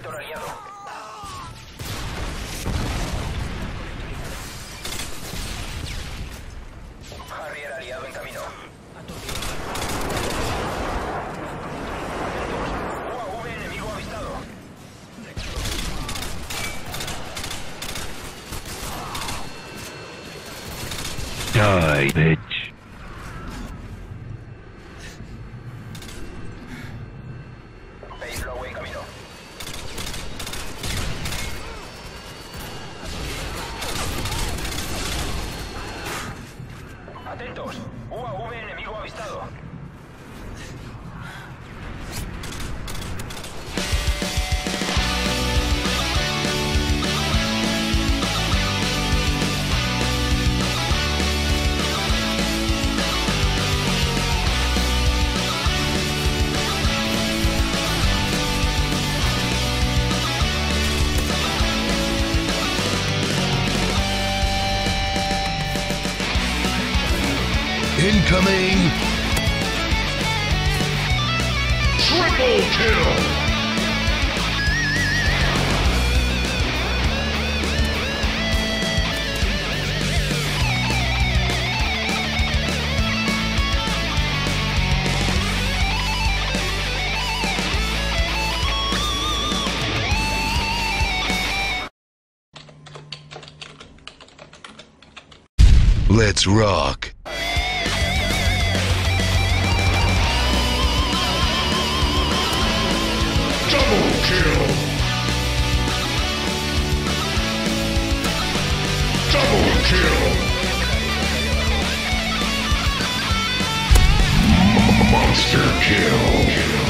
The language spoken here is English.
Proyector aliado. Harrier aliado en camino. UAV enemigo avistado. Die, bitch. UAV enemigo avistado. Incoming! Triple kill! Let's rock! Double kill. Monster kill.